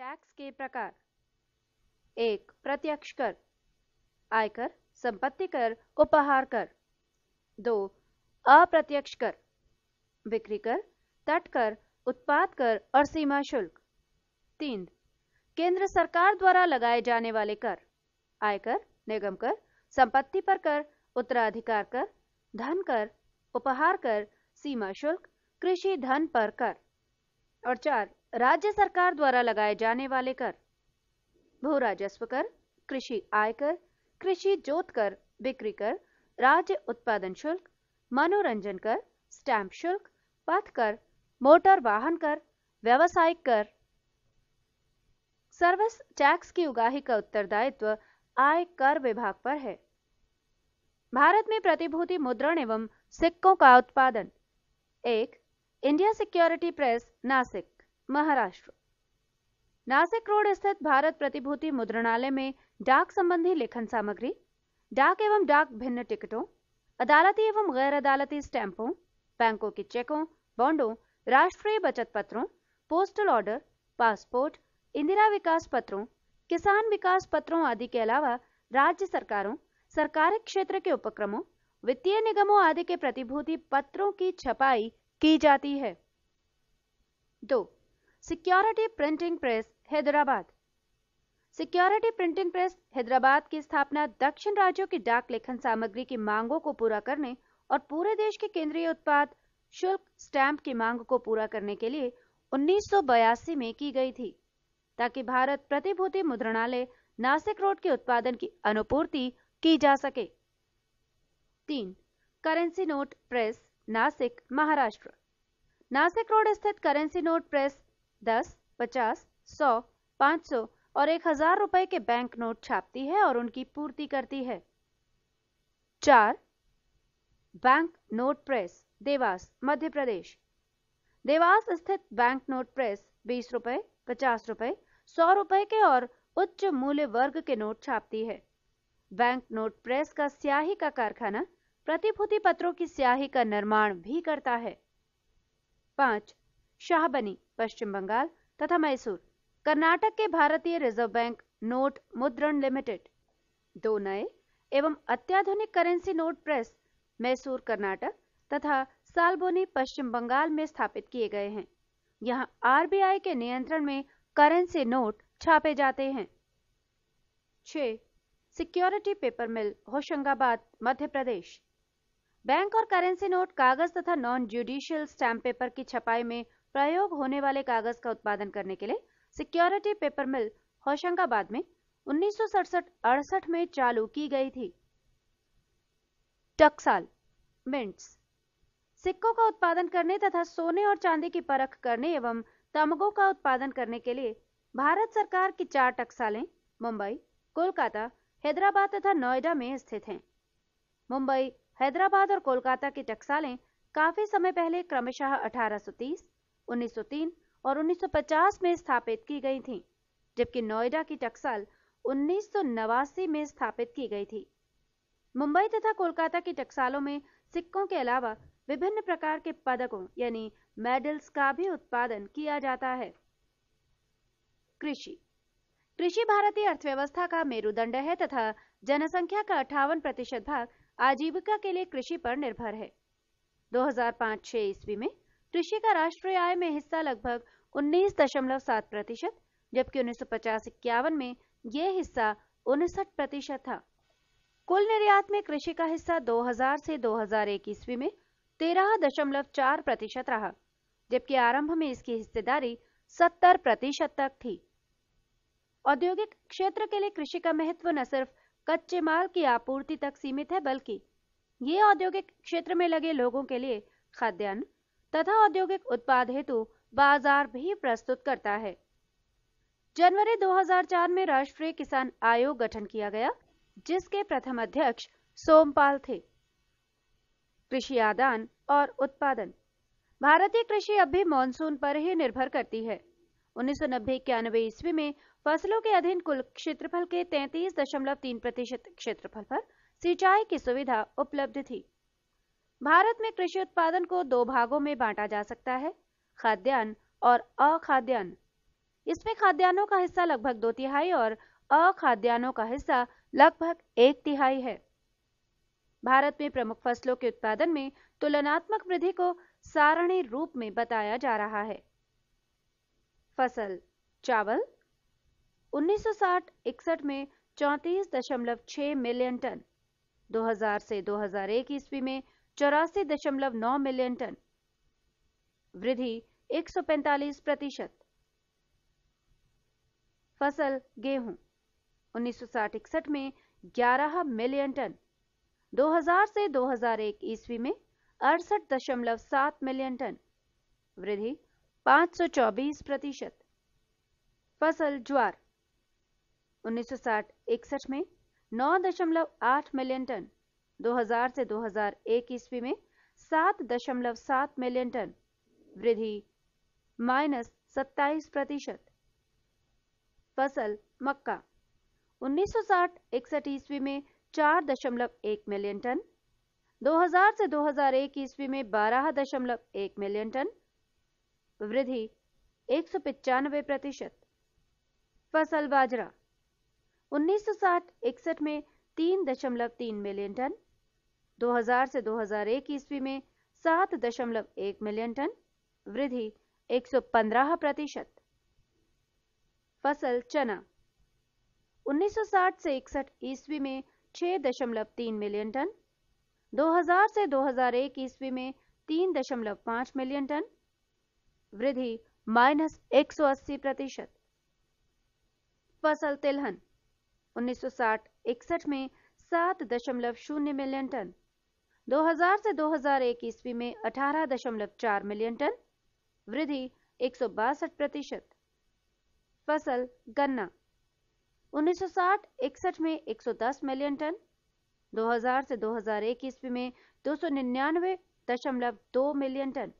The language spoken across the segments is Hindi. टैक्स के प्रकार, एक प्रत्यक्ष कर, आयकर, संपत्ति कर, उपहार कर। दो अप्रत्यक्ष कर, बिक्री कर, तट कर, उत्पाद कर और सीमा शुल्क। तीन केंद्र सरकार द्वारा लगाए जाने वाले कर, आयकर, निगम कर, संपत्ति पर कर, उत्तराधिकार कर, धन कर, उपहार कर, सीमा शुल्क, कृषि धन पर कर। और चार राज्य सरकार द्वारा लगाए जाने वाले कर, भू राजस्व कर, कृषि आयकर, कृषि जोत कर, बिक्री कर, राज्य उत्पादन शुल्क, मनोरंजन कर, स्टैंप शुल्क, पथ कर, मोटर वाहन कर, व्यावसायिक कर। सर्विस टैक्स की उगाही का उत्तरदायित्व आय कर विभाग पर है। भारत में प्रतिभूति मुद्रण एवं सिक्कों का उत्पादन, एक India security press Nashik Maharashtra, Nashik road स्थित भारत प्रतिभूति मुद्रणालय में डाक संबंधी लेखन सामग्री, डाक एवं डाक भिन्न टिकटों, अदालती एवं गैर अदालती स्टैंपों, बैंकों की चेकों, बॉन्डों, राष्ट्रीय बचत पत्रों, postal order, passport, Indira Vikas पत्रों, किसान विकास पत्रों आदि के अलावा राज्य सरकारों, सरकारी क्षेत्र के उपक्रमों, वित्तीय निगमों आदि के प्रतिभूति पत्रों की छपाई की जाती है। दो security printing press Hyderabad, security printing press Hyderabad की स्थापना दक्षिण राज्यों की डाक लेखन सामग्री की मांगों को पूरा करने और पूरे देश के केंद्रीय उत्पाद शुल्क स्टैंप की मांग को पूरा करने के लिए 1982 में की गई थी, ताकि भारत प्रतिभूति मुद्रणालय नासिक रोड के उत्पादन की अनुपूर्ति की जा सके। तीन currency note press Nashik Maharashtra, Nashik road स्थित करेंसी नोट प्रेस 10, 50, 100, 500 और 1000 रुपए के बैंक नोट छापती है और उनकी पूर्ति करती है। चार bank note press Dewas Madhya Pradesh, Dewas स्थित बैंक नोट प्रेस 20 रुपए, 50 रुपए, 100 रुपए के और उच्च मूल्य वर्ग के नोट छापती है। बैंक नोट प्रेस का स्याही का कारखाना प्रतिभूति पत्रों की स्याही का निर्माण भी करता है। पांच शाहबनी पश्चिम बंगाल तथा मैसूर, कर्नाटक के भारतीय रिजर्व बैंक नोट मुद्रण लिमिटेड, दो नए एवं अत्याधुनिक currency note press Mysore Karnataka तथा सालबोनी पश्चिम बंगाल में स्थापित किए गए हैं। यहां आरबीआई के नियंत्रण में करेंसी नोट छापे जाते हैं। छह security paper mill Hoshangabad Madhya Pradesh, bank और करेंसी नोट कागज तथा नॉन ज्यूडिशियल स्टैंप पेपर की छपाई में प्रयोग होने वाले कागज का उत्पादन करने के लिए सिक्योरिटी पेपर मिल होशंगाबाद में 1967-68 में चालू की गई थी। टकसाल मिंट्स, सिक्कों का उत्पादन करने तथा सोने और चांदी की परख करने एवं तमगों का उत्पादन करने के लिए भारत सरकार की 4 टकसालें मुंबई, कोलकाता, हैदराबाद तथा नोएडा में स्थित हैं। मुंबई, हैदराबाद और कोलकाता की टकसालें काफी समय पहले क्रमशः 1830, 1903 और 1950 में स्थापित की गई थीं, जबकि नोएडा की टकसाल 1989 में स्थापित की गई थी। मुंबई तथा कोलकाता की टकसालों में सिक्कों के अलावा विभिन्न प्रकार के पदकों यानी मेडल्स का भी उत्पादन किया जाता है। कृषि, कृषि भारतीय अर्थव्यवस्था का मेरुदंड है तथा जनसंख्या का 58% भाग आजीविका के लिए कृषि पर निर्भर है। 2005-06 ईस्वी में कृषि का राष्ट्रीय आय में हिस्सा लगभग 19.7%, जबकि 1950-51 में यह हिस्सा 59% था। कुल निर्यात में कृषि का हिस्सा 2000 से 2001 ईस्वी में 13.4% रहा, जबकि आरंभ में इसकी हिस्सेदारी 70% तक थी। औद्योगिक क्षेत्र के लिए कृषि का महत्व न सिर्फ कच्चे माल की आपूर्ति तक सीमित है, बल्कि ये औद्योगिक क्षेत्र में लगे लोगों के लिए खाद्यान्न तथा औद्योगिक उत्पाद हेतु बाजार भी प्रस्तुत करता है। जनवरी 2004 में राष्ट्रीय किसान आयोग गठन किया गया, जिसके प्रथम अध्यक्ष सोमपाल थे। कृषि आदान और उत्पादन, भारतीय कृषि अब भी मानसून पर ही निर्भर करती है। 1990-91 ईस्वी में फसलों के अधीन कुल क्षेत्रफल के 33.3% क्षेत्रफल पर सिंचाई की सुविधा उपलब्ध थी। भारत में कृषि उत्पादन को 2 भागों में बांटा जा सकता है, खाद्यान्न और अखाद्यान्न। इसमें खाद्यान्नों का हिस्सा लगभग 2/3 और अखाद्यान्नों का हिस्सा लगभग 1/3 है। भारत में प्रमुख फसलों के उत्पादन में तुलनात्मक वृद्धि को सारणी रूप में बताया जा रहा है। फसल चावल 1960-61 में 34.6 मिलियन टन, 2000 से 2001 ईस्वी में 84.9 मिलियन टन, वृद्धि 145%। फसल गेहूं 1960-61 में 11 मिलियन टन, 2000 से 2001 ईस्वी में 68.7 मिलियन टन, वृद्धि 524%। फसल ज्वार 1960-61 में 9.8 मिलियन टन, 2000 से 2001 ईस्वी में 7.7 मिलियन टन, वृद्धि -27%। फसल मक्का 1960-61 ईस्वी में 4.1 मिलियन टन, 2000 से 2001 ईस्वी में 12.1 मिलियन टन, वृद्धि 195%। फसल बाजरा 1960-61 में 3.3 मिलियन टन, 2000 से 2001 ईस्वी में 7.1 मिलियन टन, वृद्धि 115%। फसल चना 1960 से 61 ईस्वी में 6.3 मिलियन टन, 2000 से 2001 ईस्वी में 3.5 मिलियन टन, वृद्धि -180%। फसल तिलहन 1960-61 में 7.0 मिलियन टन, 2000 से 2001 ईस्वी में 18.4 मिलियन टन, वृद्धि 162%। फसल गन्ना 1960-61 में 110 मिलियन टन, 2000 से 2001 ईस्वी में 299.2 मिलियन टन,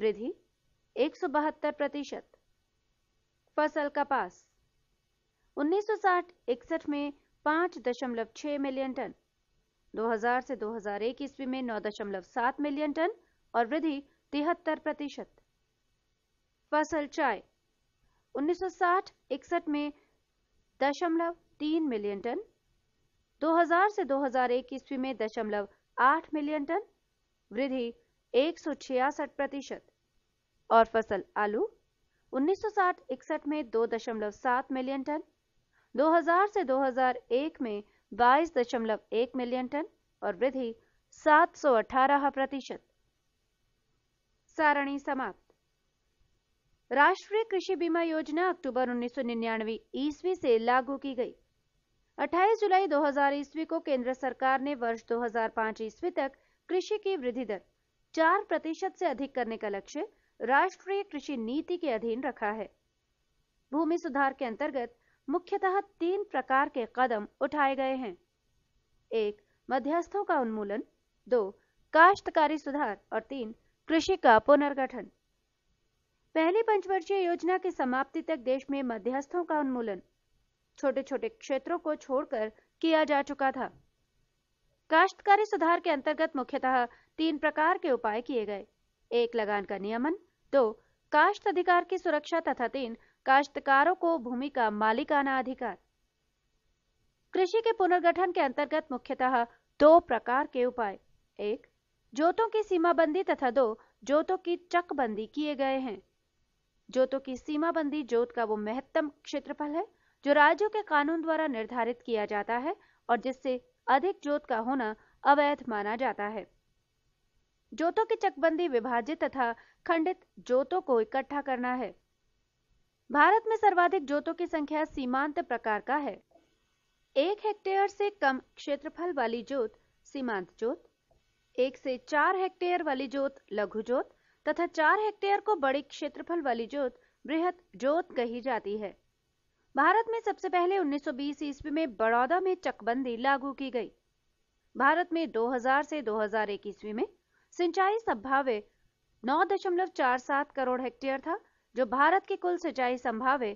वृद्धि 172%। फसल कपास 1960-61 में 5.6 मिलियन टन, 2000 से 2001 ईस्वी में 9.7 मिलियन टन और वृद्धि 73%। फसल चाय 1960-61 में 0.3 मिलियन टन, 2000 से 2001 ईस्वी में 0.8 मिलियन टन, वृद्धि 166%। और फसल आलू 1960-61 में 2.7 मिलियन टन, 2000 से 2001 में 22.1 मिलियन टन और वृद्धि 718%। सारणी समाप्त। राष्ट्रीय कृषि बीमा योजना अक्टूबर 1999 ईस्वी से लागू की गई। 28 जुलाई 2000 ईस्वी को केंद्र सरकार ने वर्ष 2005 ईस्वी तक कृषि की वृद्धि दर 4% से अधिक करने का लक्ष्य राष्ट्रीय कृषि नीति के अधीन रखा है। भूमि सुधार के अंतर्गत मुख्यतः 3 प्रकार के कदम उठाए गए हैं। 1. मध्यस्थों का उन्मूलन, 2. काश्तकारी सुधार और 3. कृषि का पुनर्गठन। पहली पंचवर्षीय योजना की समाप्ति तक देश में मध्यस्थों का उन्मूलन छोटे छोटे क्षेत्रों को छोड़कर किया जा चुका था। काश्तकारी सुधार के अंतर्गत मुख्यतः 3 प्रकार के उपाय किए गए। 1. लगान का नियमन, 2. काश्त अधिकार की सुरक्षा तथा 3. काश्तकारों को भूमि का मालिकाना अधिकार। कृषि के पुनर्गठन के अंतर्गत मुख्यतः 2 प्रकार के उपाय, 1. जोतों की सीमाबंदी तथा 2. जोतों की चकबंदी किए गए हैं। जोतों की सीमाबंदी जोत का वो महत्तम क्षेत्रफल है जो राज्यों के कानून द्वारा निर्धारित किया जाता है और जिससे अधिक जोत का होना अवैध माना जाता है। जोतों की चकबंदी विभाजित तथा खंडित जोतों को इकट्ठा करना है। भारत में सर्वाधिक जोतों की संख्या सीमांत प्रकार का है। 1 हेक्टेयर से कम क्षेत्रफल वाली जोत सीमांत जोत, 1 से 4 हेक्टेयर वाली जोत लघु जोत तथा 4 हेक्टेयर को बड़ी क्षेत्रफल वाली जोत बृहत जोत कही जाती है। भारत में सबसे पहले 1920 ईस्वी में बड़ौदा में चकबंदी लागू की गई। भारत में 2000 से 2001 ईस्वी में सिंचाई संभाव्य 9.47 करोड़ हेक्टेयर था जो भारत की कुल सिंचाई संभाव्य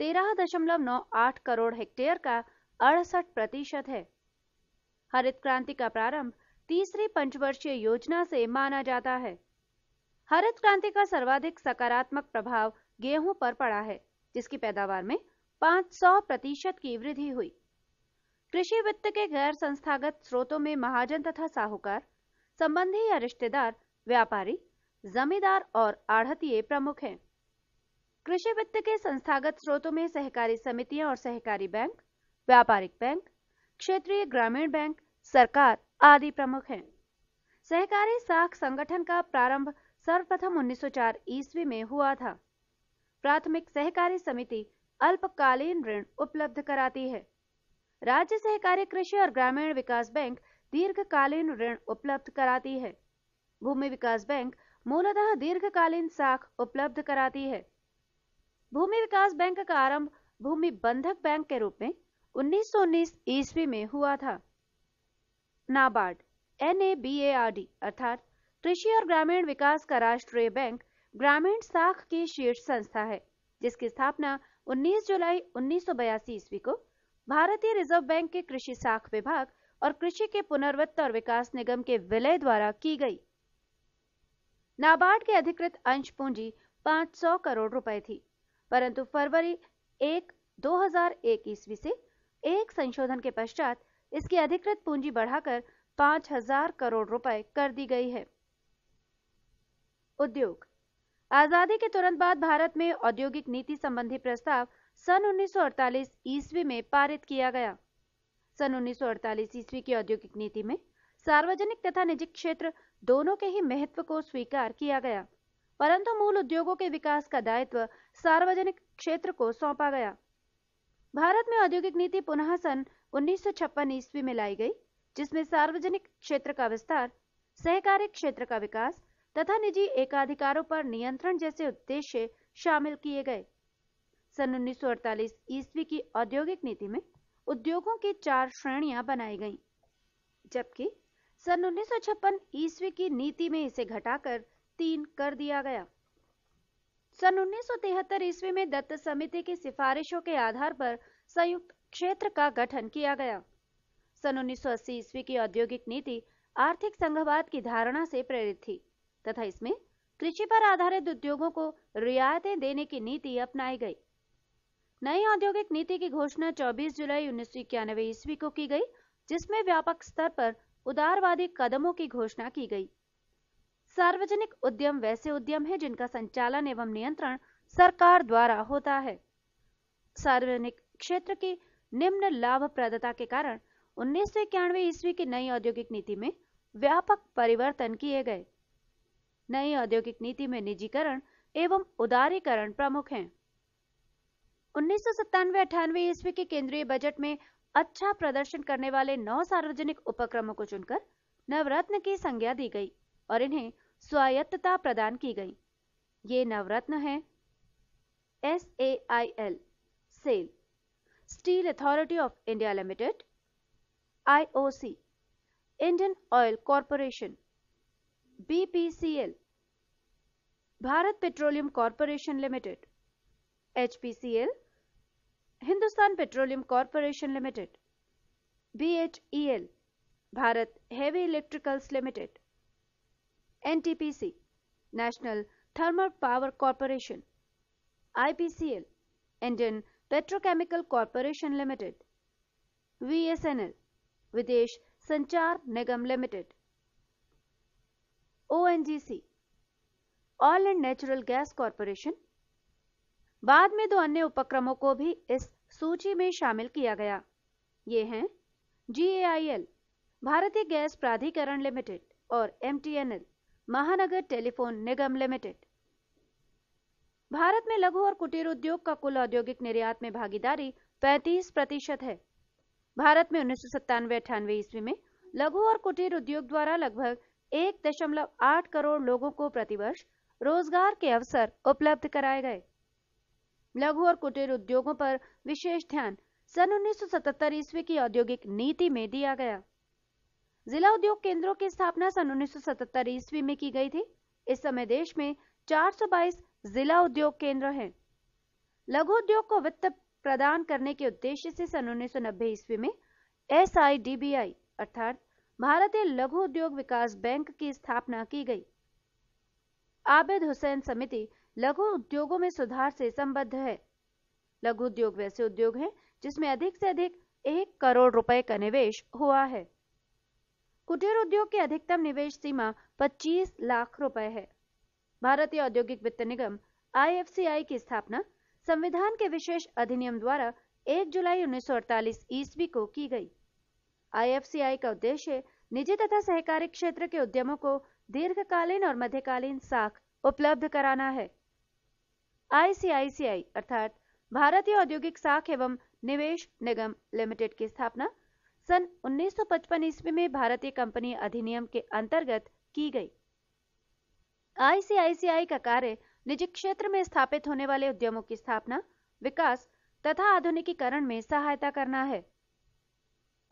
13.98 करोड़ हेक्टेयर का 68% है। हरित क्रांति का प्रारंभ तीसरी पंचवर्षीय योजना से माना जाता है। हरित क्रांति का सर्वाधिक सकारात्मक प्रभाव गेहूं पर पड़ा है, जिसकी पैदावार में 500% की वृद्धि हुई। कृषि वित्त के गैर संस्थागत स्रोतों में महाजन तथा साहूकार, संबंधी या रिश्तेदार, व्यापारी, जमींदार और आढ़तिये प्रमुख हैं। कृषि वित्त के संस्थागत स्रोतों में सहकारी समितियां और सहकारी बैंक, व्यापारिक बैंक, क्षेत्रीय ग्रामीण बैंक, सरकार आदि प्रमुख हैं। सहकारी साख संगठन का प्रारंभ सर्वप्रथम 1904 ईस्वी में हुआ था। प्राथमिक सहकारी समिति अल्पकालीन ऋण उपलब्ध कराती है। राज्य सहकारी कृषि और ग्रामीण विकास बैंक दीर्घकालीन ऋण उपलब्ध कराती है। भूमि विकास बैंक मूलतः दीर्घकालीन साख उपलब्ध कराती है। भूमि विकास बैंक का आरंभ भूमि बंधक बैंक के रूप में 1919 ईस्वी में हुआ था। नाबार्ड NABARD अर्थात कृषि और ग्रामीण विकास का राष्ट्रीय बैंक ग्रामीण साख की शीर्ष संस्था है, जिसकी स्थापना 19 जुलाई 1982 ईस्वी को भारतीय रिजर्व बैंक के कृषि साख विभाग और कृषि के पुनर्वित्त और विकास निगम के विलय द्वारा की गई। नाबार्ड के अधिकृत अंश पूंजी 500 करोड़ रुपए थी, परंतु फरवरी 1, 2001 ईस्वी से एक संशोधन के पश्चात इसकी अधिकृत पूंजी बढ़ाकर 5000 करोड़ रुपए कर दी गई है। उद्योग। आजादी के तुरंत बाद भारत में औद्योगिक नीति संबंधी प्रस्ताव सन 1948 ईस्वी में पारित किया गया। सन 1948 ईस्वी की औद्योगिक नीति में सार्वजनिक तथा निजी क्षेत्र दोनों के ही महत्व को स्वीकार किया गया, परंतु मूल उद्योगों के विकास का दायित्व सार्वजनिक क्षेत्र को सौंपा गया। भारत में औद्योगिक नीति पुनः सन 1956 ईस्वी में लाई गई, जिसमें सार्वजनिक क्षेत्र का विस्तार, सहकारी क्षेत्र का विकास तथा निजी एकाधिकारों पर नियंत्रण जैसे उद्देश्य शामिल किए गए। सन 1948 ईस्वी की औद्योगिक नीति में उद्योगों की 4 श्रेणियां बनाई गईं, जबकि सन 1956 ईस्वी की नीति में इसे घटाकर 3 कर दिया गया। सन 1973 ईस्वी में दत्त समिति की सिफारिशों के आधार पर संयुक्त क्षेत्र का गठन किया गया। सन 1980 ईस्वी की औद्योगिक नीति आर्थिक संघवाद की धारणा से प्रेरित थी तथा इसमें कृषि पर आधारित उद्योगों को रियायतें देने की नीति अपनाई गई। नई औद्योगिक नीति की घोषणा 24 जुलाई 1991 ईस्वी को की गई, जिसमें व्यापक स्तर पर उदारवादी कदमों की घोषणा की गई। सार्वजनिक उद्यम वैसे उद्यम है जिनका संचालन एवं नियंत्रण सरकार द्वारा होता है। सार्वजनिक क्षेत्र की निम्न लाभप्रदता के कारण 1991 ईस्वी की नई औद्योगिक नीति में व्यापक परिवर्तन किए गए। नई औद्योगिक नीति में निजीकरण एवं उदारीकरण प्रमुख हैं। 1997-98 ईस्वी के केंद्रीय बजट में अच्छा प्रदर्शन करने वाले 9 सार्वजनिक उपक्रमों को चुनकर नवरत्न की संज्ञा दी गई और इन्हें स्वायत्तता प्रदान की गई। ये नवरत्न हैं: SAIL SAIL, steel authority of India limited, IOC Indian oil corporation, BPCL Bharat petroleum corporation limited, HPCL Hindustan petroleum corporation limited, BHEL Bharat heavy electricals limited, NTPC national thermal power corporation, IPCL Indian petrochemical corporation limited, VSNL Videsh Sanchar Nigam limited, ONGC oil and natural gas corporation. बाद में 2 अन्य उपक्रमों को भी इस सूची में शामिल किया गया। ये हैं GAIL भारतीय गैस प्राधिकरण लिमिटेड और MTNL महानगर टेलीफोन निगम लिमिटेड। भारत में लघु और कुटीर उद्योग का कुल औद्योगिक निर्यात में भागीदारी 35% है। भारत में 1997-98 ईस्वी में लघु और कुटीर उद्योग द्वारा लगभग 1.8 करोड़ लोगों को प्रतिवर्ष रोजगार के अवसर उपलब्ध कराए गए। लघु और कुटीर उद्योगों पर विशेष ध्यान सन 1977 ईस्वी की औद्योगिक नीति में दिया गया। जिला उद्योग केंद्रों की स्थापना सन 1977 ईस्वी में की गई थी। इस समय देश में 422 जिला उद्योग केंद्र हैं। लघु उद्योग को वित्त प्रदान करने के उद्देश्य से सन 1990 ईस्वी में SIDBI अर्थात भारतीय लघु उद्योग विकास बैंक की स्थापना की गई। आबिद हुसैन समिति लघु उद्योगों में सुधार से संबद्ध है। लघु उद्योग वैसे उद्योग हैं जिसमें अधिक से अधिक 1 करोड़ रुपए का निवेश हुआ है। कुटीर उद्योग की अधिकतम निवेश सीमा 25 लाख रुपए है। भारतीय औद्योगिक वित्त निगम IFCI की स्थापना संविधान के विशेष अधिनियम द्वारा 1 जुलाई 1948 ईस्वी को की गई। IFCI का उद्देश्य निजी तथा सहकारी क्षेत्र के उद्यमों को दीर्घकालीन और मध्यकालीन साख उपलब्ध कराना है। ICICI अर्थात भारतीय औद्योगिक साख एवं निवेश निगम लिमिटेड की स्थापना सन 1955 ईस्वी में भारतीय कंपनी अधिनियम के अंतर्गत की गई। ICICI का कार्य निजी क्षेत्र में स्थापित होने वाले उद्यमों की स्थापना, विकास तथा आधुनिकीकरण में सहायता करना है।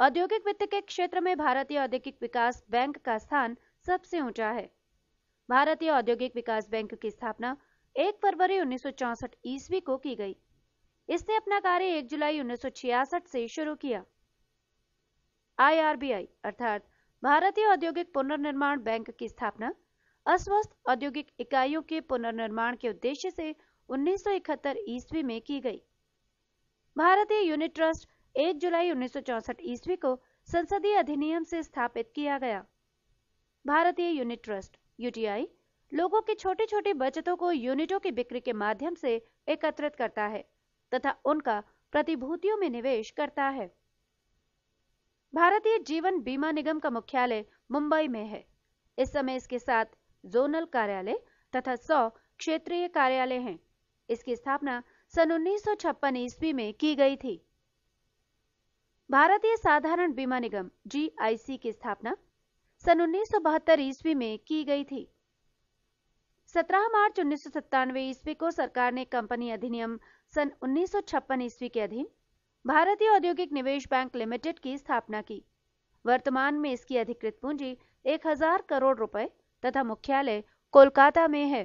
औद्योगिक वित्त के क्षेत्र में भारतीय औद्योगिक विकास बैंक का स्थान सबसे ऊंचा है। भारतीय औद्योगिक विकास बैंक की स्थापना 1 फरवरी 1964 ईस्वी को की गई। इसने अपना कार्य 1 जुलाई 1966 से शुरू किया। IRBI अर्थात भारतीय औद्योगिक पुनर्निर्माण बैंक की स्थापना अस्वस्थ औद्योगिक इकाइयों के पुनर्निर्माण के उद्देश्य से 1971 ईस्वी में की गई। भारतीय यूनिट ट्रस्ट 1 जुलाई 1964 ईस्वी को संसदीय अधिनियम से स्थापित किया गया। भारतीय यूनिट ट्रस्ट (यूटीआई) लोगों की छोटी छोटी बचतों को यूनिटों की बिक्री के माध्यम से एकत्रित करता है तथा उनका प्रतिभूतियों में निवेश करता है। भारतीय जीवन बीमा निगम का मुख्यालय मुंबई में है। इस समय इसके 7 जोनल कार्यालय तथा 100 क्षेत्रीय कार्यालय हैं। इसकी स्थापना सन 1956 ईस्वी में की गई थी। भारतीय साधारण बीमा निगम (जीआईसी) की स्थापना सन 1972 ईस्वी में की गई थी। 17 मार्च 1997 ईस्वी को सरकार ने कंपनी अधिनियम सन 1956 ईस्वी के अधीन भारतीय औद्योगिक निवेश बैंक लिमिटेड की स्थापना की। वर्तमान में इसकी अधिकृत पूंजी 1000 करोड़ रुपए तथा मुख्यालय कोलकाता में है।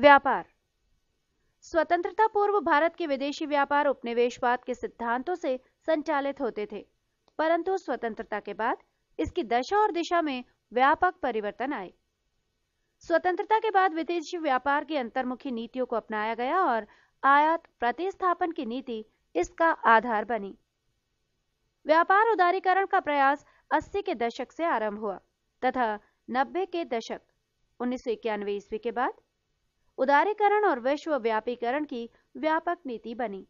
व्यापार। स्वतंत्रता पूर्व भारत के विदेशी व्यापार उपनिवेशवाद के सिद्धांतों से संचालित होते थे, परंतु स्वतंत्रता के बाद इसकी दशा और दिशा में व्यापक परिवर्तन आए। स्वतंत्रता के बाद विदेशी व्यापार की अंतर्मुखी नीतियों को अपनाया गया और आयात प्रतिस्थापन की नीति इसका आधार बनी। व्यापार उदारीकरण का प्रयास 80 के दशक से आरंभ हुआ तथा 90 के दशक 1991 ईस्वी के बाद उदारीकरण और विश्वव्यापीकरण की व्यापक नीति बनी।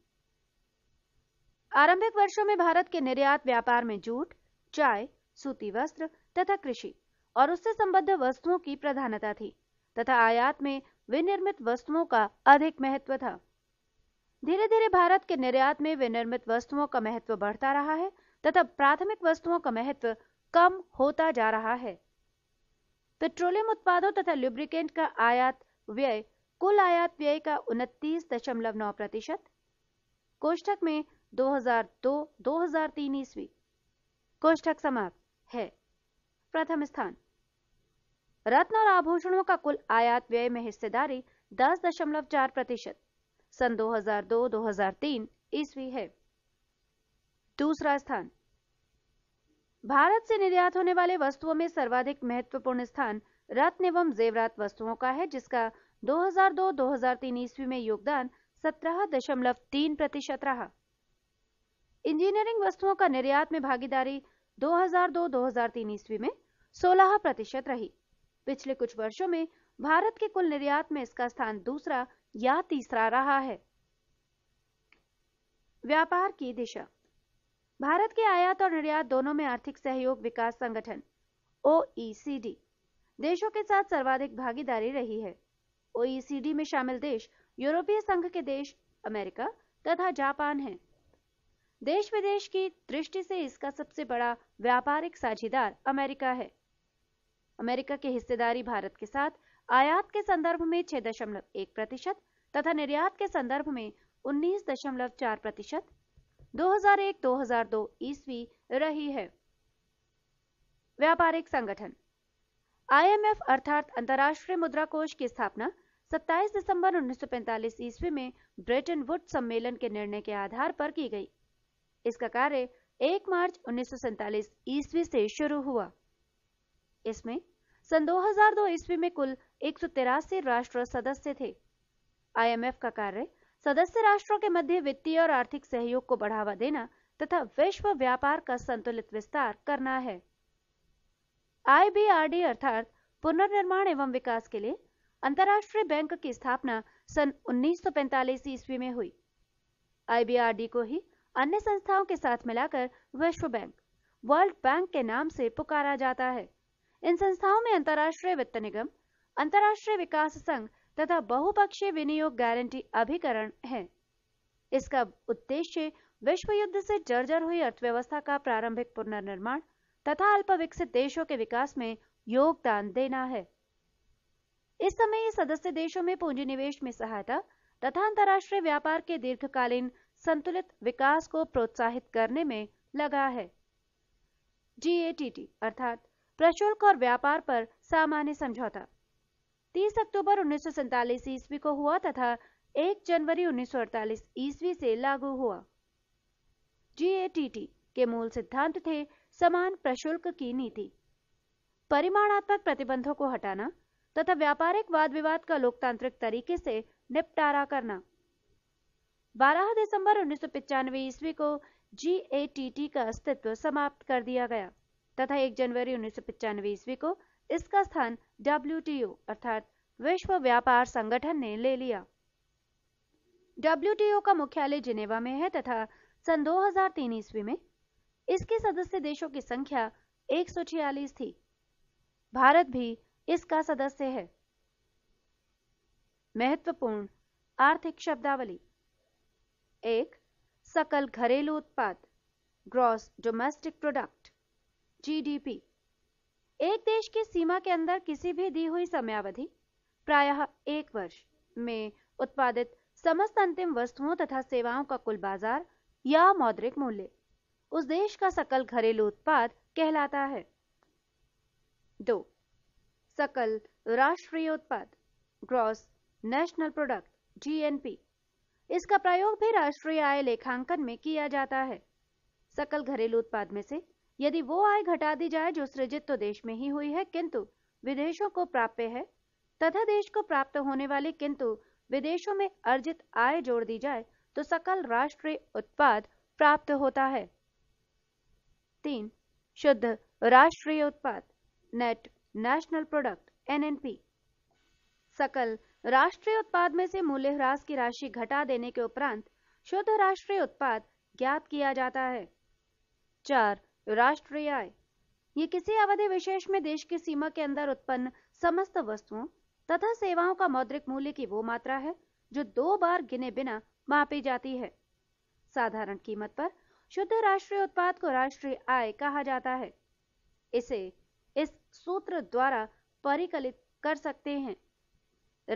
आरंभिक वर्षों में भारत के निर्यात व्यापार में जूट, चाय, सूती वस्त्र तथा कृषि और उससे संबद्ध वस्तुओं की प्रधानता थी तथा आयात में विनिर्मित वस्तुओं का अधिक महत्व था। धीरे धीरे भारत के निर्यात में विनिर्मित वस्तुओं का महत्व बढ़ता रहा है तथा प्राथमिक वस्तुओं का महत्व कम होता जा रहा है। पेट्रोलियम उत्पादों तथा ल्यूब्रिकेंट का आयात व्यय कुल आयात व्यय का 29.9% कोष्ठक में 2002-2003 ईस्वी कोष्ठक समाप्त है। प्रथम स्थान। रत्न और आभूषणों का कुल आयात व्यय में हिस्सेदारी 10.4% सन 2002-2003 ईस्वी है। दूसरा स्थान। भारत से निर्यात होने वाले वस्तुओं में सर्वाधिक महत्वपूर्ण स्थान रत्न एवं जेवरात वस्तुओं का है, जिसका 2002-2003 ईस्वी में योगदान 17.3% रहा। इंजीनियरिंग वस्तुओं का निर्यात में भागीदारी 2002-2003 ईस्वी में 16% रही। पिछले कुछ वर्षों में भारत के कुल निर्यात में इसका स्थान दूसरा या तीसरा रहा है। व्यापार की दिशा। भारत के आयात और निर्यात दोनों में आर्थिक सहयोग विकास संगठन OECD देशों के साथ सर्वाधिक भागीदारी रही है। OECD में शामिल देश यूरोपीय संघ के देश, अमेरिका तथा जापान हैं। देश विदेश की दृष्टि से इसका सबसे बड़ा व्यापारिक साझीदार अमेरिका है। अमेरिका की हिस्सेदारी भारत के साथ आयात के संदर्भ में 6.1% तथा निर्यात के संदर्भ में 19.4% 2001-2002 ईस्वी रही है। व्यापारिक संगठन। IMF अर्थात अंतर्राष्ट्रीय मुद्रा कोष की स्थापना 27 दिसंबर 1945 ईस्वी में ब्रेटन वुड्स सम्मेलन के निर्णय के आधार पर की गई। इसका कार्य 1 मार्च 1947 ईस्वी से शुरू हुआ। इसमें सन 2002 ईस्वी में कुल 183 राष्ट्र सदस्य थे। आईएमएफ का कार्य सदस्य राष्ट्रों के मध्य वित्तीय और आर्थिक सहयोग को बढ़ावा देना तथा विश्व व्यापार का संतुलित विस्तार करना है। आईबीआरडी अर्थात पुनर्निर्माण एवं विकास के लिए अंतर्राष्ट्रीय बैंक की स्थापना सन 1945 ईस्वी में हुई। आईबीआरडी को ही अन्य संस्थाओं के साथ मिलाकर विश्व बैंक, वर्ल्ड बैंक के नाम से पुकारा जाता है। इन संस्थाओं में अंतर्राष्ट्रीय वित्त निगम, अंतर्राष्ट्रीय विकास संघ तथा बहुपक्षीय विनियोग गारंटी अभिकरण है। इसका उद्देश्य विश्व युद्ध से जर्जर हुई अर्थव्यवस्था का प्रारंभिक पुनर्निर्माण तथा अल्पविकसित देशों के विकास में योगदान देना है। इस समय ये सदस्य देशों में पूंजी निवेश में सहायता तथा अंतर्राष्ट्रीय व्यापार के दीर्घकालीन संतुलित विकास को प्रोत्साहित करने में लगा है। जीएटीटी अर्थात प्रशुल्क और व्यापार पर सामान्य समझौता 30 अक्टूबर 1947 ईस्वी को हुआ तथा 1 जनवरी 1948 ईस्वी से लागू हुआ। जीएटीटी के मूल सिद्धांत थे समान प्रशुल्क की नीति, परिमाणात्मक प्रतिबंधों को हटाना तथा व्यापारिक वाद विवाद का लोकतांत्रिक तरीके से निपटारा करना। 12 दिसंबर 1995 ईस्वी को जीएटीटी का अस्तित्व समाप्त कर दिया गया तथा 1 जनवरी 1995 ईस्वी को इसका स्थान WTO अर्थात विश्व व्यापार संगठन ने ले लिया। WTO का मुख्यालय जिनेवा में है तथा सन 2003 ईस्वी में इसके सदस्य देशों की संख्या 146 थी। भारत भी इसका सदस्य है। महत्वपूर्ण आर्थिक शब्दावली 1. सकल घरेलू उत्पाद ग्रॉस डोमेस्टिक प्रोडक्ट जीडीपी, एक देश की सीमा के अंदर किसी भी दी हुई समयावधि प्रायः 1 वर्ष में उत्पादित समस्त अंतिम वस्तुओं तथा सेवाओं का कुल बाजार या मौद्रिक मूल्य उस देश का सकल घरेलू उत्पाद कहलाता है। 2. सकल राष्ट्रीय उत्पाद ग्रॉस नेशनल प्रोडक्ट जीएनपी, इसका प्रयोग भी राष्ट्रीय आय लेखांकन में किया जाता है। सकल घरेलू उत्पाद में से यदि वो आय घटा दी जाए जो सृजित तो देश में ही हुई है किंतु विदेशों को प्राप्य है तथा देश को प्राप्त होने वाली किंतु विदेशों में अर्जित आय जोड़ दी जाए तो सकल राष्ट्रीय उत्पाद प्राप्त होता है। 3. शुद्ध राष्ट्रीय उत्पाद नेट नेशनल प्रोडक्ट एनएनपी, सकल राष्ट्रीय उत्पाद में से मूल्यह्रास की राशि घटा देने के उपरांत शुद्ध राष्ट्रीय उत्पाद ज्ञात किया जाता है। 4. राष्ट्रीय आय, ये किसी अवधि विशेष में देश की सीमा के अंदर उत्पन्न समस्त वस्तुओं तथा सेवाओं का मौद्रिक मूल्य की वो मात्रा है जो 2 बार गिने बिना मापी जाती है। साधारण कीमत पर शुद्ध राष्ट्रीय उत्पाद को राष्ट्रीय आय कहा जाता है। इसे इस सूत्र द्वारा परिकलित कर सकते हैं।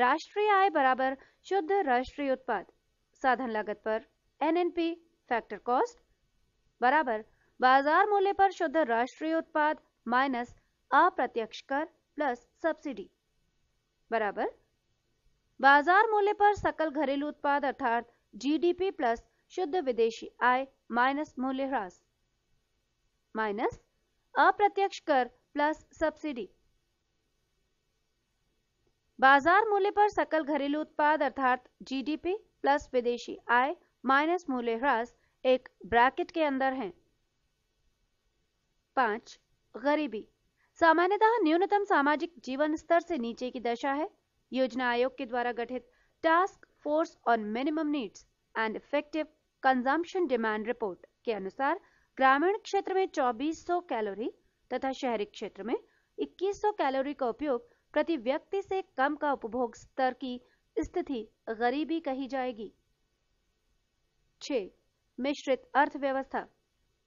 राष्ट्रीय आय बराबर शुद्ध राष्ट्रीय उत्पाद साधन लागत पर एनएनपी फैक्टर कॉस्ट बराबर बाजार मूल्य पर शुद्ध राष्ट्रीय उत्पाद माइनस अप्रत्यक्ष कर प्लस सब्सिडी बराबर बाजार मूल्य पर सकल घरेलू उत्पाद अर्थात जीडीपी प्लस शुद्ध विदेशी आय माइनस मूल्यह्रास माइनस अप्रत्यक्ष कर प्लस सब्सिडी। बाजार मूल्य पर सकल घरेलू उत्पाद अर्थात जीडीपी प्लस विदेशी आय माइनस मूल्यह्रास एक ब्रैकेट के अंदर है। 5. गरीबी सामान्यतः न्यूनतम सामाजिक जीवन स्तर से नीचे की दशा है। योजना आयोग के द्वारा गठित task force on minimum needs and effective consumption demand report के अनुसार ग्रामीण क्षेत्र में 2400 कैलोरी तथा शहरी क्षेत्र में 2100 कैलोरी का उपयोग प्रति व्यक्ति से कम का उपभोग स्तर की स्थिति गरीबी कही जाएगी। 6. मिश्रित अर्थव्यवस्था,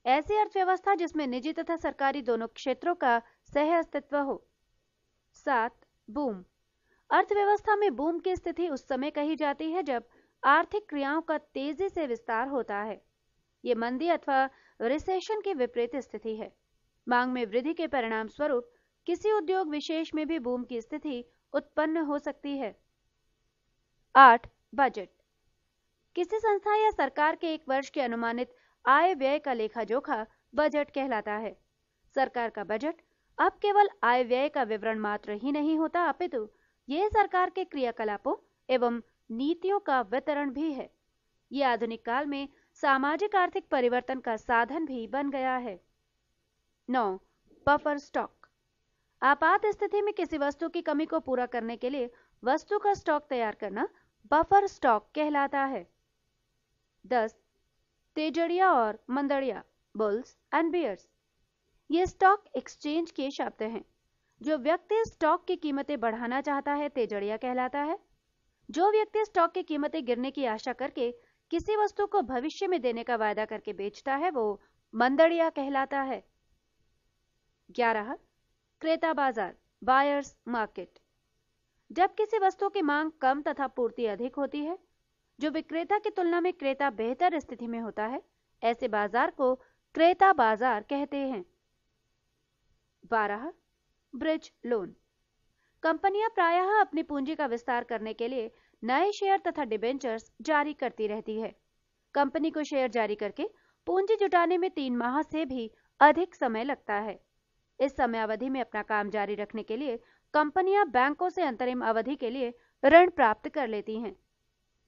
ऐसी अर्थव्यवस्था जिसमें निजी तथा सरकारी दोनों क्षेत्रों का सह अस्तित्व हो। 7. बूम, अर्थव्यवस्था में बूम की स्थिति उस समय कही जाती है जब आर्थिक क्रियाओं का तेजी से विस्तार होता है। ये मंदी अथवा रिसेशन की विपरीत स्थिति है। मांग में वृद्धि के परिणाम स्वरूप किसी उद्योग विशेष में भी बूम की स्थिति उत्पन्न हो सकती है। 8. बजट, किसी संस्था या सरकार के 1 वर्ष के अनुमानित आय व्यय का लेखा जोखा बजट कहलाता है। सरकार का बजट अब केवल आय व्यय का विवरण मात्र ही नहीं होता अपितु यह सरकार के क्रियाकलापों एवं नीतियों का वितरण भी है। ये आधुनिक काल में सामाजिक आर्थिक परिवर्तन का साधन भी बन गया है। 9. Buffer stock. आपात स्थिति में किसी वस्तु की कमी को पूरा करने के लिए वस्तु का स्टॉक तैयार करना बफर स्टॉक कहलाता है। 10. तेजड़िया और मंदड़िया, बुल्स एंड बियर्स। ये स्टॉक एक्सचेंज के शब्द हैं। जो व्यक्ति स्टॉक की कीमतें बढ़ाना चाहता है तेजड़िया कहलाता है। जो व्यक्ति स्टॉक की कीमतें गिरने की आशा करके किसी वस्तु को भविष्य में देने का वायदा करके बेचता है वो मंदड़िया कहलाता है। 11. क्रेता बाजार, बायर्स मार्केट। जब किसी वस्तु की मांग कम तथा पूर्ति अधिक होती है, जो विक्रेता की तुलना में क्रेता बेहतर स्थिति में होता है, ऐसे बाजार को क्रेता बाजार कहते हैं। 12. Bridge loan. कंपनियां प्रायः अपनी पूंजी का विस्तार करने के लिए नए शेयर तथा डिबेंचर्स जारी करती रहती है। कंपनी को शेयर जारी करके पूंजी जुटाने में 3 माह से भी अधिक समय लगता है। इस समयावधि में अपना काम जारी रखने के लिए कंपनियां बैंकों से अंतरिम अवधि के लिए ऋण प्राप्त कर लेती हैं।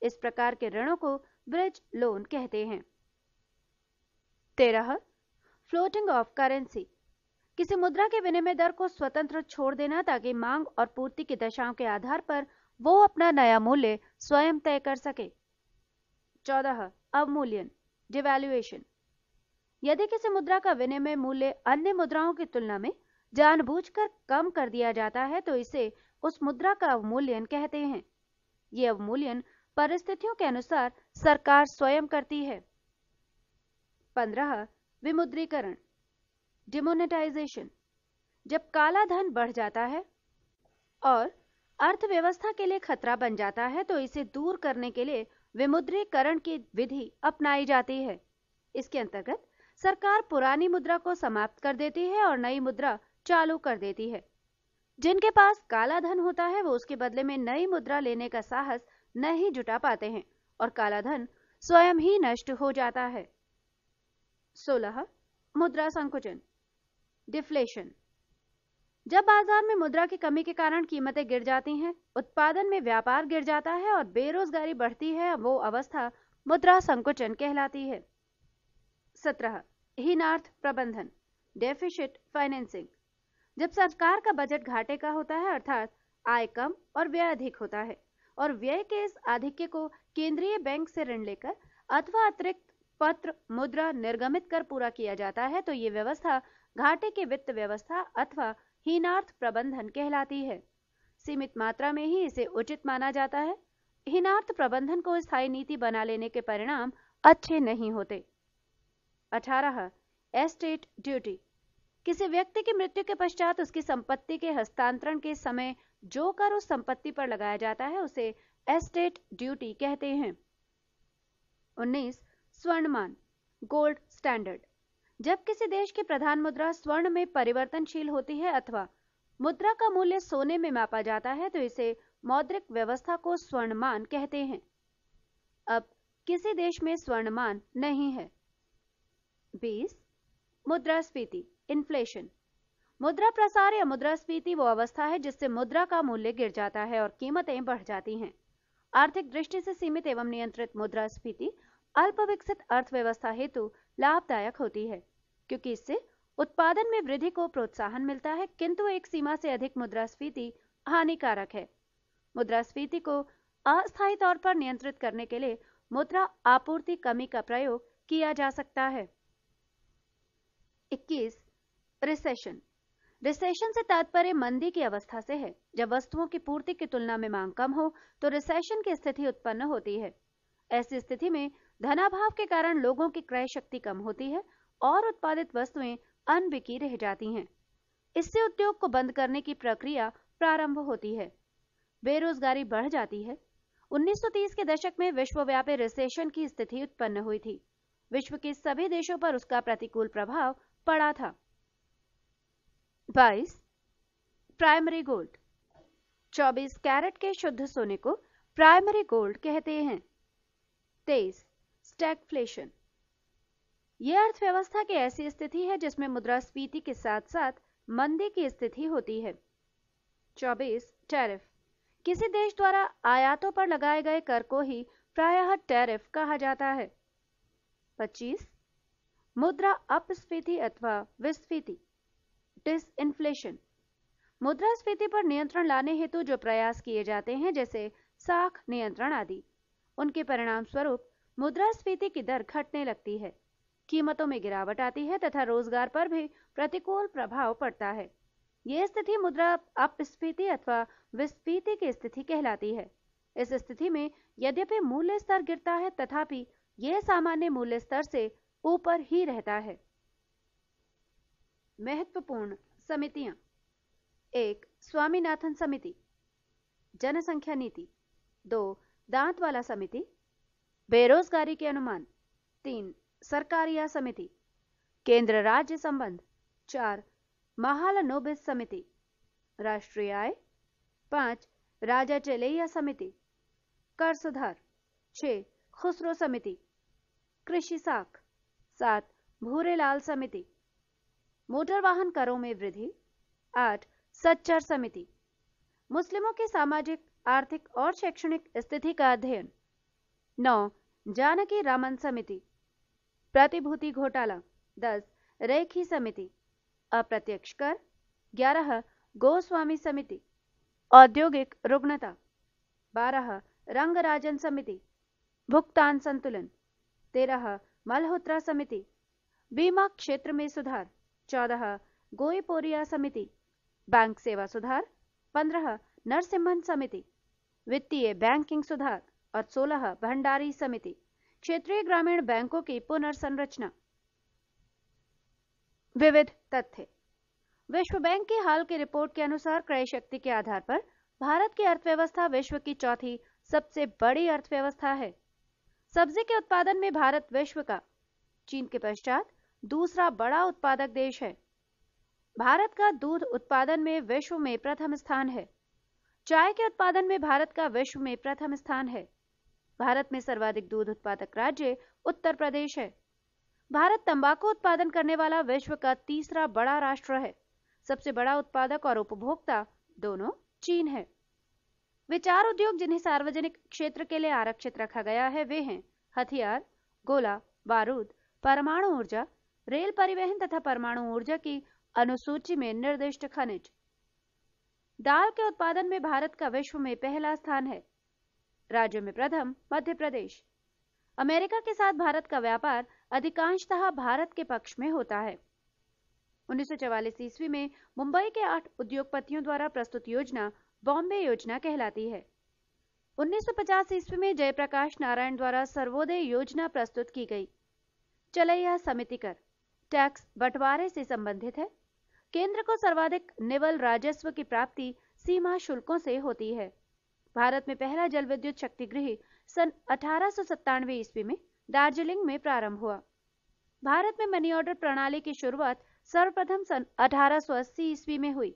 इस प्रकार के ऋणों को ब्रिज लोन कहते हैं। 13. Floating of currency. किसी मुद्रा के विनिमय दर को स्वतंत्र छोड़ देना ताकि मांग और पूर्ति की दशाओं के आधार पर वो अपना नया मूल्य स्वयं तय कर सके। 14. अवमूल्यन, डिवैल्यूएशन। यदि किसी मुद्रा का विनिमय मूल्य अन्य मुद्राओं की तुलना में जानबूझकर कम कर दिया जाता है तो इसे उस मुद्रा का अवमूल्यन कहते हैं। ये अवमूल्यन परिस्थितियों के अनुसार सरकार स्वयं करती है। 15. विमुद्रीकरण, डिमोनेटाइजेशन। जब काला धन बढ़ जाता है और अर्थव्यवस्था के लिए खतरा बन जाता है तो इसे दूर करने के लिए विमुद्रीकरण की विधि अपनाई जाती है। इसके अंतर्गत सरकार पुरानी मुद्रा को समाप्त कर देती है और नई मुद्रा चालू कर देती है। जिनके पास काला धन होता है वो उसके बदले में नई मुद्रा लेने का साहस नहीं जुटा पाते हैं और काला धन स्वयं ही नष्ट हो जाता है। 16. मुद्रा संकुचन, डिफ्लेशन। जब बाजार में मुद्रा की कमी के कारण कीमतें गिर जाती हैं, उत्पादन में व्यापार गिर जाता है और बेरोजगारी बढ़ती है, वो अवस्था मुद्रा संकुचन कहलाती है। 17. हीनार्थ प्रबंधन, डेफिसिट फाइनेंसिंग। जब सरकार का बजट घाटे का होता है अर्थात आय कम और व्यय अधिक होता है और व्यय के इस आधिक्य को केंद्रीय बैंक से ऋण लेकर अथवा अतिरिक्त पत्र मुद्रा निर्गमित कर पूरा किया जाता है तो ये व्यवस्था घाटे के वित्त व्यवस्था अथवा हीनार्थ प्रबंधन कहलाती है। सीमित मात्रा में ही इसे उचित माना जाता है। हीनार्थ प्रबंधन को स्थायी नीति बना लेने के परिणाम अच्छे नहीं होते। 18. Estate duty. किसी व्यक्ति की मृत्यु के पश्चात उसकी संपत्ति के हस्तांतरण के समय जो कर उस संपत्ति पर लगाया जाता है उसे एस्टेट ड्यूटी कहते हैं। 19. स्वर्णमान, गोल्ड स्टैंडर्ड। जब किसी देश की प्रधान मुद्रा स्वर्ण में परिवर्तनशील होती है अथवा मुद्रा का मूल्य सोने में मापा जाता है तो इसे मौद्रिक व्यवस्था को स्वर्णमान कहते हैं। अब किसी देश में स्वर्णमान नहीं है। 20. मुद्रास्फीति, इन्फ्लेशन। मुद्रा प्रसार या मुद्रास्फीति वो अवस्था है जिससे मुद्रा का मूल्य गिर जाता है और कीमतें बढ़ जाती हैं। आर्थिक दृष्टि से सीमित एवं नियंत्रित मुद्रास्फीति अल्प विकसित अर्थव्यवस्था हेतु लाभदायक होती है क्योंकि इससे उत्पादन में वृद्धि को प्रोत्साहन मिलता है, किंतु एक सीमा से अधिक मुद्रास्फीति हानिकारक है। मुद्रास्फीति को अस्थायी तौर पर नियंत्रित करने के लिए मुद्रा आपूर्ति कमी का प्रयोग किया जा सकता है। 21. रिसेशन। रिसेशन से तात्पर्य मंदी की अवस्था से है। जब वस्तुओं की पूर्ति की तुलना में मांग कम हो तो रिसेशन की स्थिति उत्पन्न होती है। ऐसी स्थिति में धनाभाव के कारण लोगों की क्रय शक्ति कम होती है और उत्पादित वस्तुएं अनबिकी रह जाती हैं। इससे उद्योग को बंद करने की प्रक्रिया प्रारंभ होती है। बेरोजगारी बढ़ जाती है। 1930 के दशक में विश्वव्यापी रिसेशन की स्थिति उत्पन्न हुई थी। विश्व के सभी देशों पर उसका प्रतिकूल प्रभाव पड़ा था। 22. प्राइमरी गोल्ड, 24 कैरेट के शुद्ध सोने को प्राइमरी गोल्ड कहते हैं। 23. स्टैगफ्लेशन। यह अर्थव्यवस्था की ऐसी स्थिति है जिसमें मुद्रास्फीति के साथ साथ मंदी की स्थिति होती है। 24. टैरिफ। किसी देश द्वारा आयातों पर लगाए गए कर को ही प्रायः टैरिफ कहा जाता है। 25 मुद्रा अपस्फीति अथवा विस्फीति डिसइन्फ्लेशन, मुद्रास्फीति पर नियंत्रण लाने हेतु जो प्रयास किए जाते हैं जैसे साख नियंत्रण आदि, उनके परिणाम स्वरूप मुद्रास्फीति की दर घटने लगती है, कीमतों में गिरावट आती है तथा रोजगार पर भी प्रतिकूल प्रभाव पड़ता है। यह स्थिति मुद्रा अपस्फीति अथवा विस्फीति की स्थिति कहलाती है। इस स्थिति में यद्यपि मूल्य स्तर गिरता है तथापि यह सामान्य मूल्य स्तर से ऊपर ही रहता है। महत्वपूर्ण समितियां, एक स्वामीनाथन समिति जनसंख्या नीति, 2 दांत वाला समिति बेरोजगारी के अनुमान, 3 सरकारिया समिति केंद्र राज्य संबंध, 4 महालनोबिस समिति राष्ट्रीय आय, 5 राजा चेलैया समिति कर सुधार, 6 खुसरो समिति कृषि साख, 7 भूरेलाल समिति मोटर वाहन करों में वृद्धि, 8 सच्चर समिति मुस्लिमों की सामाजिक आर्थिक और शैक्षणिक स्थिति का अध्ययन, 9 जानकी रामन समिति प्रतिभूति घोटाला, 10 रेखी समिति अप्रत्यक्ष कर, 11 गोस्वामी समिति औद्योगिक रुग्णता, 12 रंगराजन समिति भुगतान संतुलन, 13 मल्होत्रा समिति बीमा क्षेत्र में सुधार, 14 गोईपोरिया समिति बैंक सेवा सुधार, 15 नरसिम्हन समिति वित्तीय बैंकिंग सुधार और 16 भंडारी समिति क्षेत्रीय ग्रामीण बैंकों की पुनर्संरचना। विविध तथ्य, विश्व बैंक की हाल की रिपोर्ट के अनुसार क्रय शक्ति के आधार पर भारत की अर्थव्यवस्था विश्व की 4ठी सबसे बड़ी अर्थव्यवस्था है। सब्जी के उत्पादन में भारत विश्व का चीन के पश्चात दूसरा बड़ा उत्पादक देश है। भारत का दूध उत्पादन में विश्व में प्रथम स्थान है। चाय के उत्पादन में भारत का विश्व में प्रथम स्थान है। भारत में सर्वाधिक दूध उत्पादक राज्य उत्तर प्रदेश है। भारत तंबाकू उत्पादन करने वाला विश्व का तीसरा बड़ा राष्ट्र है। सबसे बड़ा उत्पादक और उपभोक्ता दोनों चीन है। विचार उद्योग जिन्हें सार्वजनिक क्षेत्र के लिए आरक्षित रखा गया है वे हैं हथियार, गोला बारूद, परमाणु ऊर्जा, रेल परिवहन तथा परमाणु ऊर्जा की अनुसूची में निर्दिष्ट खनिज। दाल के उत्पादन में भारत का विश्व में पहला स्थान है। राज्यों में प्रथम मध्य प्रदेश। अमेरिका के साथ भारत का व्यापार अधिकांशतः भारत के पक्ष में होता है। 1944 ईस्वी में मुंबई के 8 उद्योगपतियों द्वारा प्रस्तुत योजना बॉम्बे योजना कहलाती है। 1950 ईस्वी में जयप्रकाश नारायण द्वारा सर्वोदय योजना प्रस्तुत की गई। चलैया समिति कर टैक्स बंटवारे से संबंधित है। केंद्र को सर्वाधिक निवल राजस्व की प्राप्ति सीमा शुल्कों से होती है। भारत में पहला जल विद्युत शक्तिगृह सन 1897 ईस्वी में दार्जिलिंग में प्रारंभ हुआ। भारत में मनी ऑर्डर प्रणाली की शुरुआत सर्वप्रथम सन 1880 ईस्वी में हुई।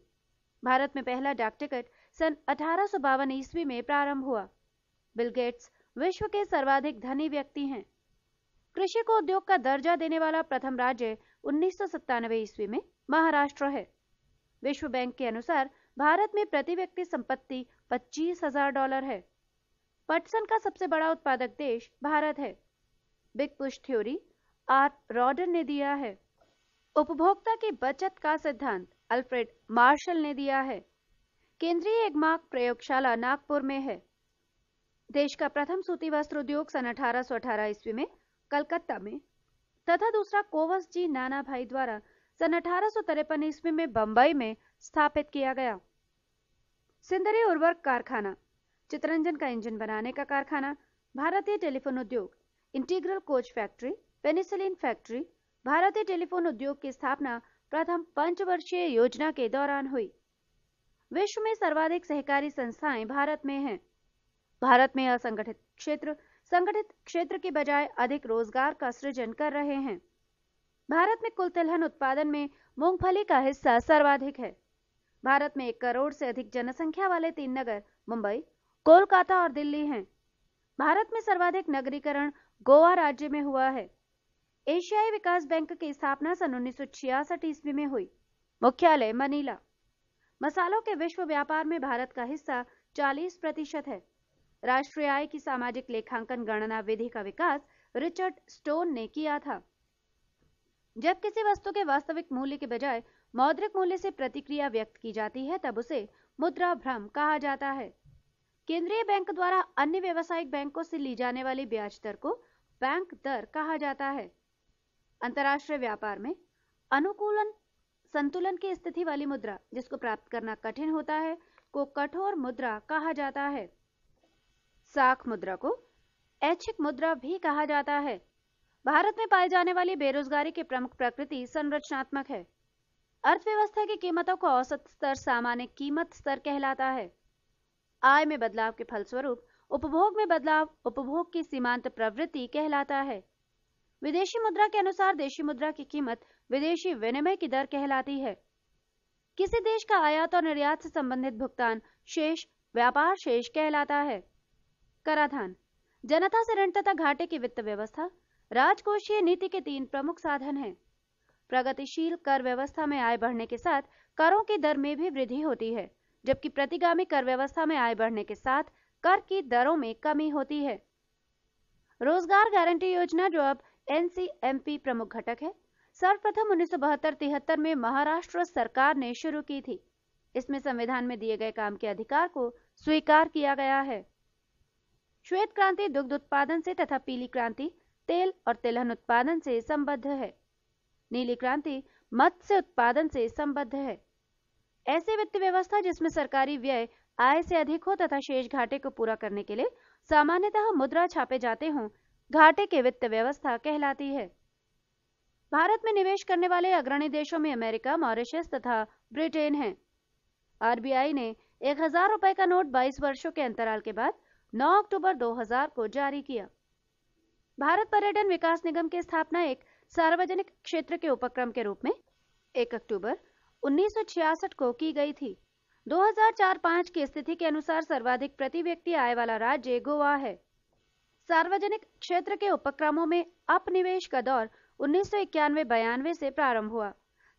भारत में पहला डाक टिकट सन 1852 ईस्वी में प्रारंभ हुआ। बिल गेट्स विश्व के सर्वाधिक धनी व्यक्ति हैं। कृषि को उद्योग का दर्जा देने वाला प्रथम राज्य 1997 ईस्वी में महाराष्ट्र है। विश्व बैंक के अनुसार भारत में प्रति व्यक्ति संपत्ति $25,000 है। पटसन का सबसे बड़ा उत्पादक देश भारत है। Big push theory R Rodan ने दिया है। उपभोक्ता की बचत का सिद्धांत अल्फ्रेड मार्शल ने दिया है। केंद्रीय एग्मार्क प्रयोगशाला नागपुर में है। देश का प्रथम सूती वस्त्र उद्योग सन 1818 ईस्वी में कलकत्ता में तथा दूसरा कोवस जी नाना भाई द्वारा सन 1853 ईस्वी में बंबई में स्थापित किया गया। सिंदरी उर्वरक कारखाना, चितरंजन का इंजन बनाने का कारखाना, भारतीय टेलीफोन उद्योग, integral coach factory, penicillin factory. भारतीय टेलीफोन उद्योग की स्थापना प्रथम पंचवर्षीय योजना के दौरान हुई। विश्व में सर्वाधिक सहकारी संस्थाएं भारत में हैं। भारत में असंगठित क्षेत्र संगठित क्षेत्र के बजाय अधिक रोजगार का सृजन कर रहे हैं। भारत में कुल तिलहन उत्पादन में मूंगफली का हिस्सा सर्वाधिक है। भारत में 1 करोड़ से अधिक जनसंख्या वाले 3 नगर मुंबई, कोलकाता और दिल्ली हैं। भारत में सर्वाधिक नगरीकरण गोवा राज्य में हुआ है। एशियाई विकास बैंक की स्थापना सन 1966 ईस्वी में हुई। मुख्यालय मनीला। मसालों के विश्व व्यापार में भारत का हिस्सा 40% है। राष्ट्रीय आय की सामाजिक लेखांकन गणना विधि का विकास रिचर्ड स्टोन ने किया था। जब किसी वस्तु के वास्तविक मूल्य के बजाय मौद्रिक मूल्य से प्रतिक्रिया व्यक्त की जाती है तब उसे मुद्रा भ्रम कहा जाता है। केंद्रीय बैंक द्वारा अन्य व्यावसायिक बैंकों से ली जाने वाली ब्याज दर को बैंक दर कहा जाता है। अंतर्राष्ट्रीय व्यापार में अनुकूलन संतुलन की स्थिति वाली मुद्रा जिसको प्राप्त करना कठिन होता है को कठोर मुद्रा कहा जाता है। साख मुद्रा को ऐच्छिक मुद्रा भी कहा जाता है। भारत में पाए जाने वाली बेरोजगारी की प्रमुख प्रकृति संरचनात्मक है। अर्थव्यवस्था की कीमतों को औसत स्तर सामान्य कीमत स्तर कहलाता है। आय में बदलाव के फलस्वरूप उपभोग में बदलाव उपभोग की सीमांत प्रवृत्ति कहलाता है। विदेशी मुद्रा के अनुसार देशी मुद्रा की कीमत विदेशी विनिमय की दर कहलाती है। किसी देश का आयात और निर्यात से संबंधित भुगतान शेष व्यापार शेष कहलाता है। कराधान जनता से ऋण तथा घाटे की वित्त व्यवस्था राजकोषीय नीति के तीन प्रमुख साधन हैं। प्रगतिशील कर व्यवस्था में आय बढ़ने के साथ करों की दर में भी वृद्धि होती है जबकि प्रतिगामी कर व्यवस्था में आय बढ़ने के साथ कर की दरों में कमी होती है। रोजगार गारंटी योजना जो अब NCMP प्रमुख घटक है सर्वप्रथम 1972-73 में महाराष्ट्र सरकार ने शुरू की थी। इसमें संविधान में दिए गए काम के अधिकार को स्वीकार किया गया है। श्वेत क्रांति दुग्ध उत्पादन से तथा पीली क्रांति तेल और तिलहन उत्पादन से संबद्ध है। नीली क्रांति मत्स्य उत्पादन से संबद्ध है। ऐसी वित्त व्यवस्था जिसमें सरकारी व्यय आय से अधिक हो तथा शेष घाटे को पूरा करने के लिए सामान्यतः मुद्रा छापे जाते हों घाटे के वित्त व्यवस्था कहलाती है। भारत में निवेश करने वाले अग्रणी देशों में अमेरिका मॉरिशस तथा ब्रिटेन हैं। आरबीआई ने 1000 रुपए का नोट 22 वर्षों के अंतराल के बाद 9 अक्टूबर 2000 को जारी किया। भारत पर्यटन विकास निगम की स्थापना एक सार्वजनिक क्षेत्र के उपक्रम के रूप में 1 अक्टूबर 1966 को की गई थी। 2004-05 की स्थिति के अनुसार सर्वाधिक प्रति व्यक्ति आय वाला राज्य गोवा है। सार्वजनिक क्षेत्र के उपक्रमों में अपनिवेश का दौर 1991-92 से प्रारंभ हुआ।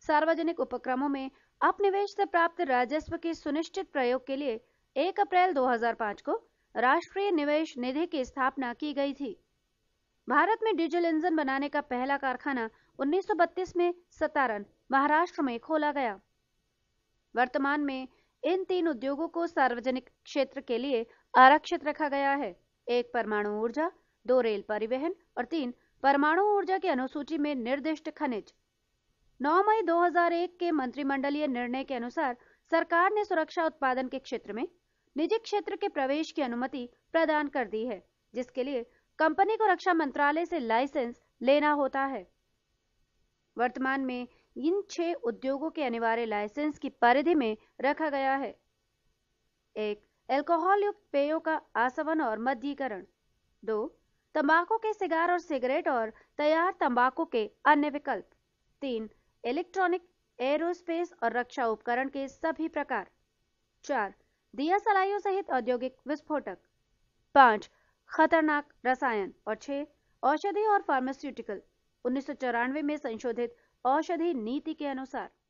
सार्वजनिक उपक्रमों में अपनिवेश से प्राप्त राजस्व के सुनिश्चित प्रयोग के लिए 1 अप्रैल 2005 को राष्ट्रीय निवेश निधि की स्थापना की गई थी। भारत में डीजल इंजन बनाने का पहला कारखाना 1932 में सतारन महाराष्ट्र में खोला गया। वर्तमान में इन तीन उद्योगों को सार्वजनिक क्षेत्र के लिए आरक्षित रखा गया है। 1 परमाणु ऊर्जा, 2 रेल परिवहन और 3 परमाणु ऊर्जा की अनुसूची में निर्दिष्ट खनिज। 9 मई 2001 के मंत्रिमंडलीय निर्णय के अनुसार सरकार ने सुरक्षा उत्पादन के क्षेत्र में निजी क्षेत्र के प्रवेश की अनुमति प्रदान कर दी है जिसके लिए कंपनी को रक्षा मंत्रालय से लाइसेंस लेना होता है। वर्तमान में इन 6 उद्योगों के अनिवार्य लाइसेंस की परिधि में रखा गया है। 1. अल्कोहल युक्त पेयों का आसवन और मध्यीकरण। 2. तंबाकू के सिगार और सिगरेट और तैयार तंबाकू के अन्य विकल्प। 3. इलेक्ट्रॉनिक एरोस्पेस और रक्षा उपकरण के सभी प्रकार। 4. दिया सलाइयों सहित औद्योगिक विस्फोटक। 5. खतरनाक रसायन और 6. औषधि और फार्मास्यूटिकल। 1994 में संशोधित औषधि नीति के अनुसार